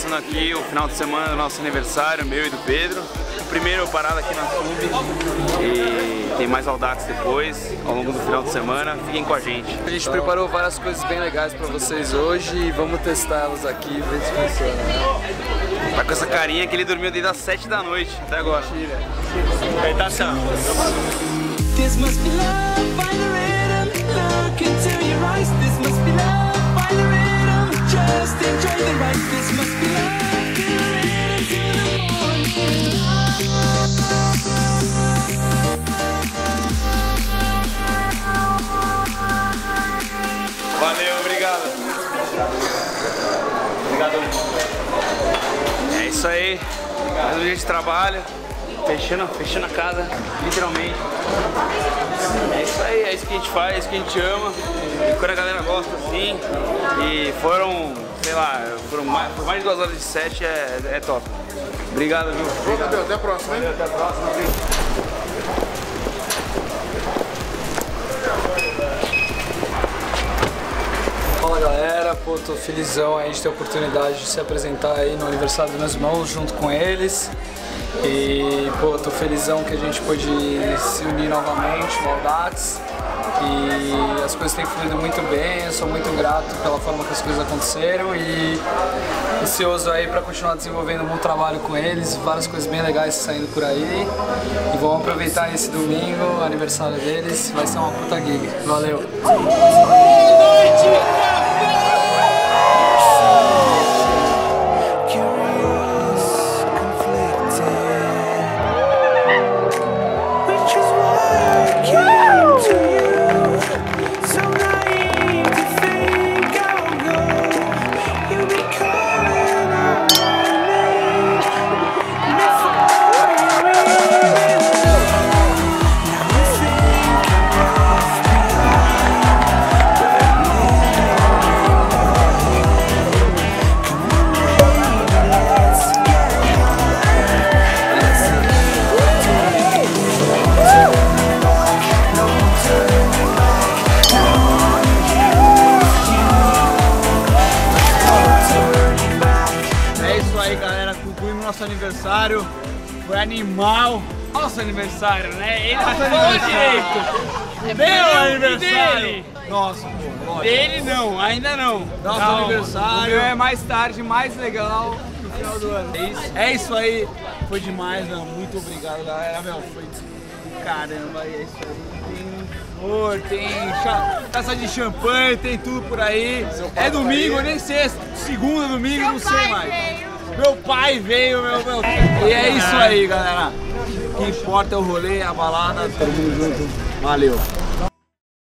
começando aqui o final de semana do nosso aniversário, meu e do Pedro. Primeiro parada aqui na Sub e tem mais Audax depois, ao longo do final de semana. Fiquem com a gente. A gente preparou várias coisas bem legais pra vocês hoje e vamos testá-los aqui e ver se funciona. Né? Tá com essa carinha que ele dormiu desde as 7 da noite até agora. Meditação. Just enjoy the ride, this must be love, till we're ready till the morning. Valeu, obrigado. Obrigado. É isso aí, mais um dia de trabalho, fechando a casa, literalmente. É isso aí, é isso que a gente faz, é isso que a gente ama. E quando a galera gosta assim, e foram, sei lá, foram mais de 2 horas de set, é top. Obrigado, viu? Obrigado. Até a próxima, hein? Até a próxima. Fala galera, pô, tô felizão aí de ter a oportunidade de se apresentar aí no aniversário dos meus irmãos junto com eles. E pô, tô felizão que a gente pôde se unir novamente no AUDAX. E as coisas têm fluído muito bem, eu sou muito grato pela forma que as coisas aconteceram e ansioso aí para continuar desenvolvendo um bom trabalho com eles, várias coisas bem legais saindo por aí. E vamos aproveitar esse domingo, aniversário deles, vai ser uma puta gig. Valeu! Concluímos nosso aniversário, foi animal. Nosso aniversário, né? Ele falou direito. Meu aniversário. Nossa, pô. Dele não, ainda não. Nosso aniversário é mais tarde, mais legal no final do ano. É isso aí, foi demais, meu. Muito obrigado, galera. Meu, foi caramba, é isso aí. Tem flor, tem taça de champanhe, tem tudo por aí. É domingo, nem sexta, segunda, domingo, não sei mais. Meu pai veio, meu. E é isso aí, galera. O que importa é o rolê, a balada. Tamo junto. Valeu.